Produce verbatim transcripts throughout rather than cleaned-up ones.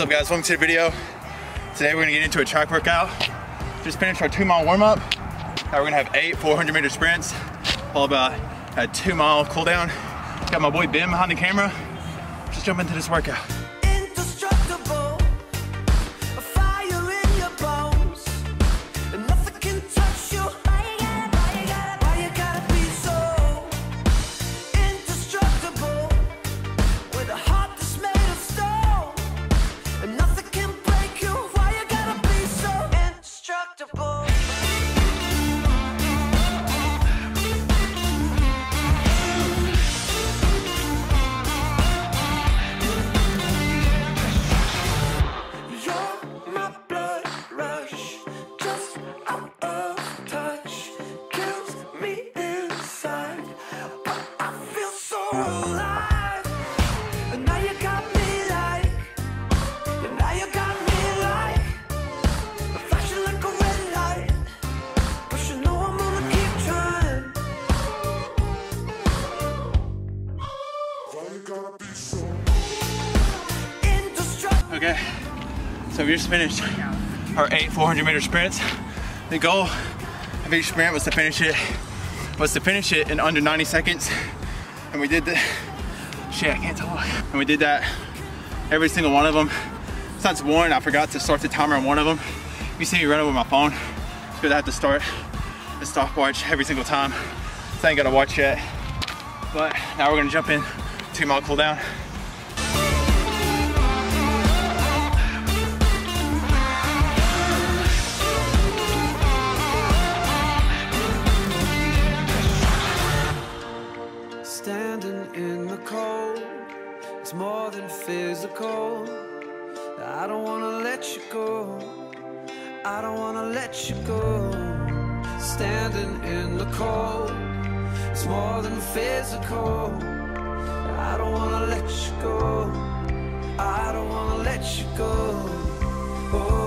What's up guys, welcome to the video. Today we're gonna get into a track workout. Just finished our two mile warm up. Now we're gonna have eight four hundred meter sprints, all about a two mile cool down. Got my boy Ben behind the camera. Just jump into this workout. Okay, so we just finished our eight four hundred meter sprints. The goal of each sprint was to finish it was to finish it in under ninety seconds, and we did the shit. I can't talk. And we did that every single one of them. Since one, I forgot to start the timer on one of them. You see me running with my phone, it's because I have to start the stopwatch every single time. So I ain't got to watch yet. But now we're gonna jump in two mile cool down. It's more than physical. I don't wanna let you go. I don't wanna let you go. Standing in the cold. It's more than physical. I don't wanna let you go. I don't wanna let you go. Oh.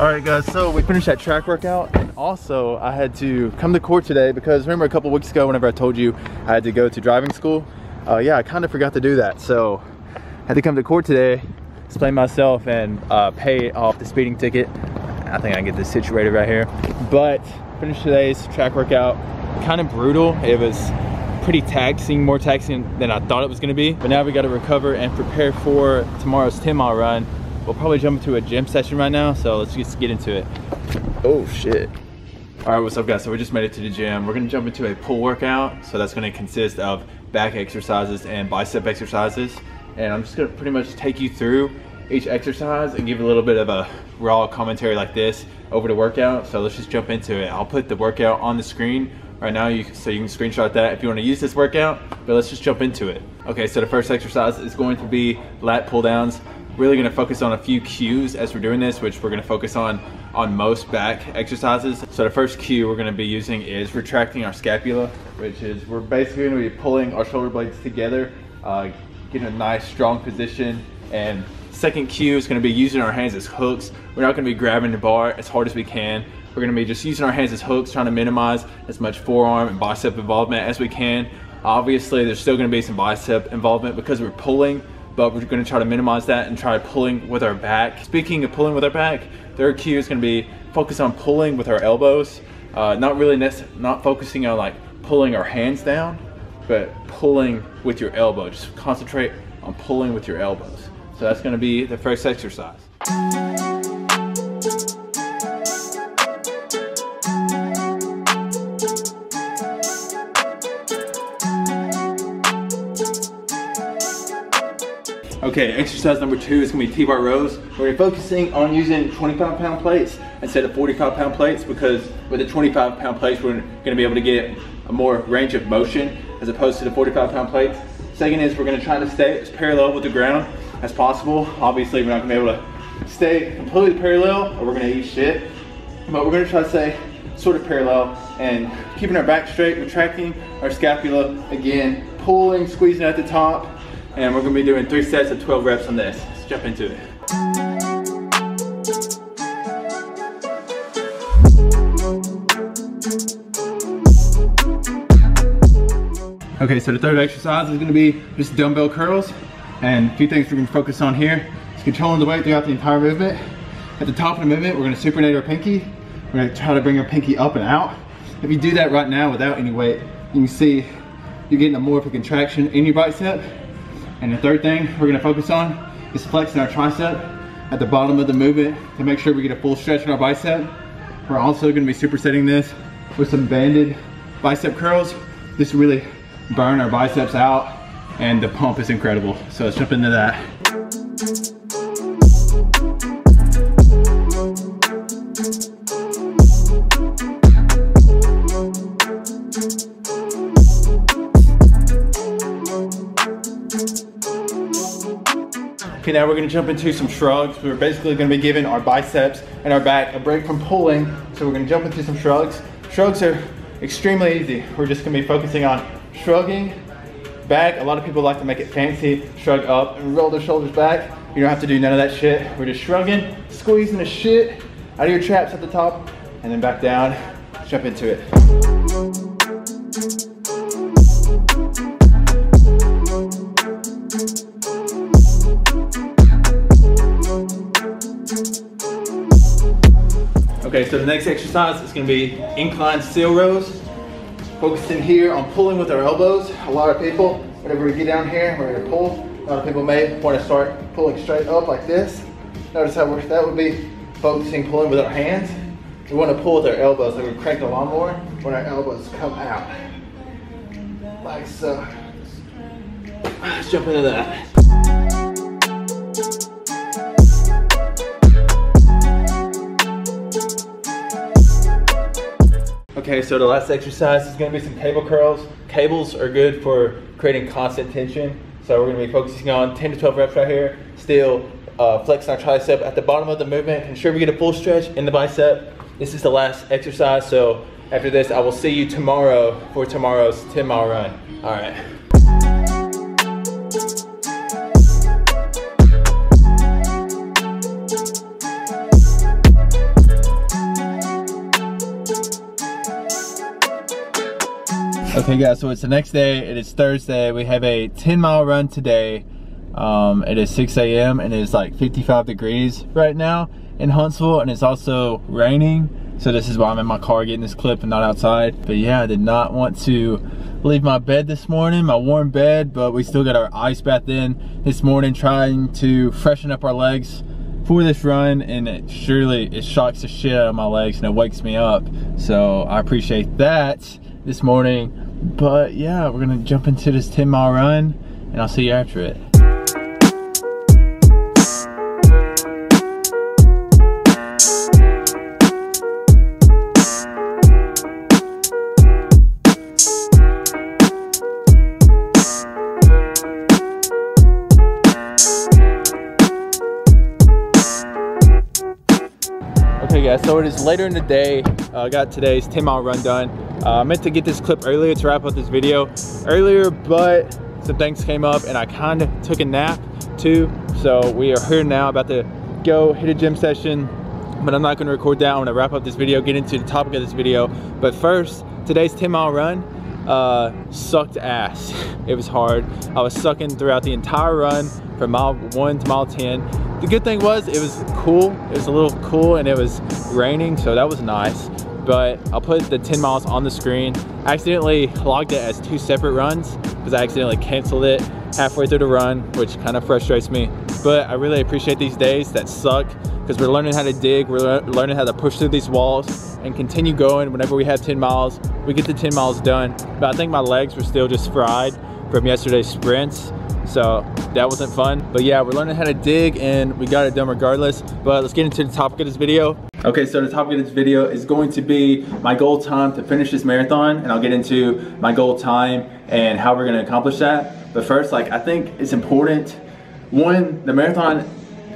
All right guys, so we finished that track workout, and also I had to come to court today because remember a couple weeks ago whenever I told you I had to go to driving school, uh, yeah, I kind of forgot to do that. So I had to come to court today, explain myself, and uh, pay off the speeding ticket. I think I can get this situated right here. But finished today's track workout, kind of brutal. It was pretty taxing, more taxing than I thought it was gonna be. But now we gotta recover and prepare for tomorrow's ten mile run. We'll probably jump into a gym session right now, so let's just get into it. Oh shit. All right, what's up guys? So we just made it to the gym. We're gonna jump into a pull workout. So that's gonna consist of back exercises and bicep exercises. And I'm just gonna pretty much take you through each exercise and give you a little bit of a raw commentary like this over the workout. So let's just jump into it. I'll put the workout on the screen right now, you, so you can screenshot that if you wanna use this workout, but let's just jump into it. Okay, so the first exercise is going to be lat pull downs. Really gonna focus on a few cues as we're doing this, which we're gonna focus on on most back exercises. So the first cue we're gonna be using is retracting our scapula, which is we're basically gonna be pulling our shoulder blades together, uh, getting a nice strong position. And second cue is gonna be using our hands as hooks. We're not gonna be grabbing the bar as hard as we can. We're gonna be just using our hands as hooks, trying to minimize as much forearm and bicep involvement as we can. Obviously, there's still gonna be some bicep involvement because we're pulling, but we're gonna try to minimize that and try pulling with our back. Speaking of pulling with our back, third cue is gonna be focus on pulling with our elbows. Uh, not really not focusing on like pulling our hands down, but pulling with your elbow. Just concentrate on pulling with your elbows. So that's gonna be the first exercise. Okay, exercise number two is gonna be T-bar rows. We're focusing on using twenty-five pound plates instead of forty-five pound plates because with the twenty-five pound plates, we're gonna be able to get a more range of motion as opposed to the forty-five pound plates. Second is we're gonna try to stay as parallel with the ground as possible. Obviously, we're not gonna be able to stay completely parallel or we're gonna eat shit, but we're gonna try to stay sort of parallel and keeping our back straight, retracting our scapula, again, pulling, squeezing at the top, and we're going to be doing three sets of twelve reps on this. Let's jump into it. Okay, so the third exercise is going to be just dumbbell curls, and a few things we're going to focus on here is controlling the weight throughout the entire movement. At the top of the movement, we're going to supinate our pinky. We're going to try to bring our pinky up and out. If you do that right now without any weight, you can see you're getting a more of a contraction in your bicep. And the third thing we're going to focus on is flexing our tricep at the bottom of the movement to make sure we get a full stretch in our bicep. We're also going to be supersetting this with some banded bicep curls. This really burn our biceps out, and the pump is incredible. So let's jump into that. Okay, now we're gonna jump into some shrugs. We're basically gonna be giving our biceps and our back a break from pulling. So we're gonna jump into some shrugs. Shrugs are extremely easy. We're just gonna be focusing on shrugging back. A lot of people like to make it fancy, shrug up and roll their shoulders back. You don't have to do none of that shit. We're just shrugging, squeezing the shit out of your traps at the top and then back down. Let's jump into it. Okay, so the next exercise is gonna be incline seal rows. Focusing here on pulling with our elbows. A lot of people, whenever we get down here, we're gonna pull. A lot of people may want to start pulling straight up like this. Notice how we're, that would be focusing pulling with our hands. We want to pull with our elbows. Like we're cranking a lawnmower when our elbows come out. Like so. Let's jump into that. Okay, so the last exercise is going to be some cable curls. Cables are good for creating constant tension. So we're going to be focusing on ten to twelve reps right here. Still uh, flexing our tricep at the bottom of the movement. Ensure we get a full stretch in the bicep. This is the last exercise. So after this, I will see you tomorrow for tomorrow's ten mile run. All right. Okay guys, so it's the next day, it is Thursday. We have a ten mile run today. Um, it is six A M and it is like fifty-five degrees right now in Huntsville, and it's also raining. So this is why I'm in my car getting this clip and not outside. But yeah, I did not want to leave my bed this morning, my warm bed, but we still got our ice bath in this morning, trying to freshen up our legs for this run, and it surely, it shocks the shit out of my legs and it wakes me up. So I appreciate that this morning. But yeah, we're gonna jump into this ten mile run and I'll see you after it. Okay guys, so it is later in the day. I uh, got today's ten mile run done. Uh, I meant to get this clip earlier to wrap up this video earlier, but some things came up and I kind of took a nap too. So we are here now, about to go hit a gym session, but I'm not going to record that. I'm going to wrap up this video, get into the topic of this video. But first, today's ten mile run uh, sucked ass. It was hard. I was sucking throughout the entire run from mile one to mile ten. The good thing was it was cool. It was a little cool and it was raining, so that was nice. But I'll put the ten miles on the screen. I accidentally logged it as two separate runs because I accidentally canceled it halfway through the run, which kind of frustrates me. But I really appreciate these days that suck because we're learning how to dig, we're learning how to push through these walls and continue going. Whenever we have ten miles, we get the ten miles done. But I think my legs were still just fried from yesterday's sprints. So that wasn't fun. But yeah, we're learning how to dig and we got it done regardless. But let's get into the topic of this video. Okay, so the topic of this video is going to be my goal time to finish this marathon, and I'll get into my goal time and how we're gonna accomplish that. But first, like, I think it's important, one, the marathon,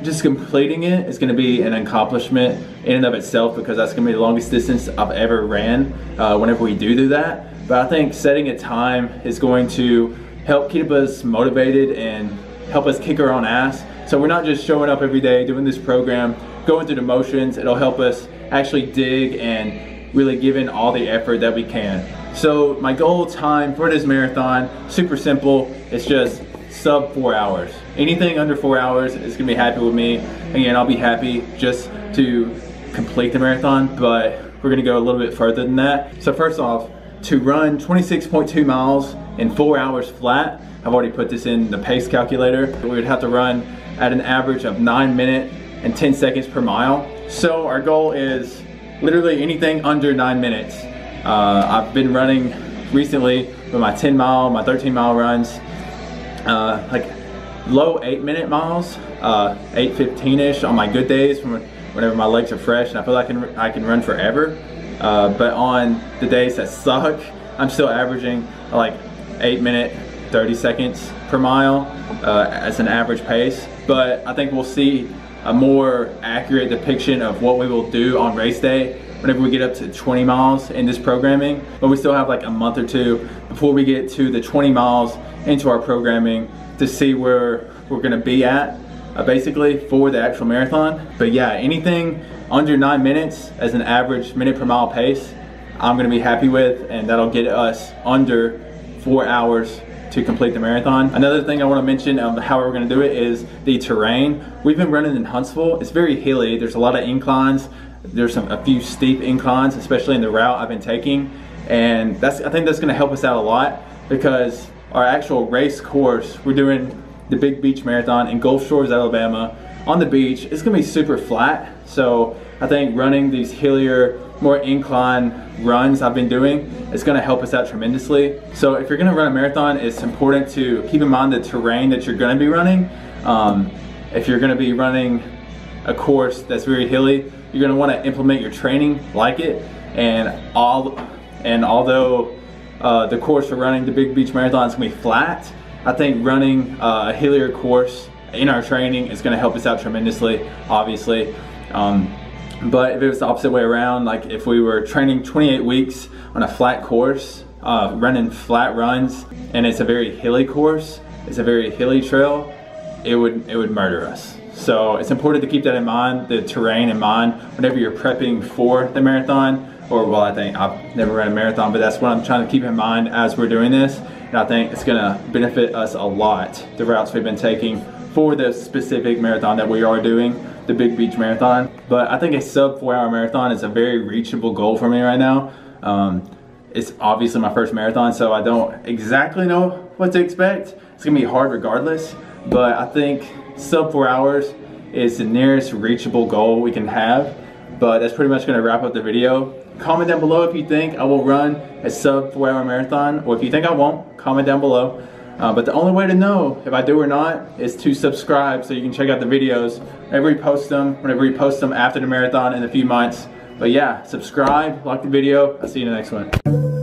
just completing it is gonna be an accomplishment in and of itself because that's gonna be the longest distance I've ever ran uh, whenever we do do that. But I think setting a time is going to help keep us motivated and help us kick our own ass. So we're not just showing up every day, doing this program, going through the motions. It'll help us actually dig and really give in all the effort that we can. So my goal time for this marathon, super simple, it's just sub four hours. Anything under four hours is gonna be happy with me. Again, I'll be happy just to complete the marathon, but we're gonna go a little bit further than that. So first off, to run twenty-six point two miles in four hours flat, I've already put this in the pace calculator, we would have to run at an average of nine minute and ten seconds per mile. So our goal is literally anything under nine minutes. Uh, I've been running recently with my ten mile, my thirteen mile runs, uh, like low eight minute miles, uh, eight fifteen-ish on my good days from whenever my legs are fresh and I feel like I can, I can run forever. Uh, but on the days that suck, I'm still averaging like eight minute, thirty seconds per mile uh, as an average pace. But I think we'll see a more accurate depiction of what we will do on race day whenever we get up to twenty miles in this programming, but we still have like a month or two before we get to the twenty miles into our programming to see where we're gonna be at, uh, basically for the actual marathon. But yeah, anything under nine minutes as an average minute per mile pace, I'm gonna be happy with, and that'll get us under four hours to complete the marathon. Another thing I wanna mention of how we're gonna do it is the terrain. We've been running in Huntsville, it's very hilly, there's a lot of inclines, there's some, a few steep inclines, especially in the route I've been taking, and that's, I think that's going to help us out a lot, because our actual race course, we're doing the Big Beach Marathon in Gulf Shores, Alabama, on the beach. It's going to be super flat, so I think running these hillier, more incline runs I've been doing is going to help us out tremendously. So if you're going to run a marathon, it's important to keep in mind the terrain that you're going to be running. Um, if you're going to be running a course that's very hilly, you're gonna wanna implement your training like it. And all, and although uh, the course for running the Big Beach Marathon is gonna be flat, I think running uh, a hillier course in our training is gonna help us out tremendously, obviously. Um, but if it was the opposite way around, like if we were training twenty-eight weeks on a flat course, uh, running flat runs, and it's a very hilly course, it's a very hilly trail, it would, it would murder us. So it's important to keep that in mind, the terrain in mind, whenever you're prepping for the marathon, or well, I think I've never ran a marathon, but that's what I'm trying to keep in mind as we're doing this. And I think it's gonna benefit us a lot, the routes we've been taking for the specific marathon that we are doing, the Big Beach Marathon. But I think a sub four hour marathon is a very reachable goal for me right now. Um, it's obviously my first marathon, so I don't exactly know what to expect. It's gonna be hard regardless, but I think sub four hours is the nearest reachable goal we can have. But that's pretty much going to wrap up the video. Comment down below if you think I will run a sub four hour marathon, or if you think I won't, comment down below. Uh, but the only way to know if I do or not is to subscribe, so you can check out the videos whenever we post them, whenever we post them after the marathon in a few months. But yeah, subscribe, like the video, I'll see you in the next one.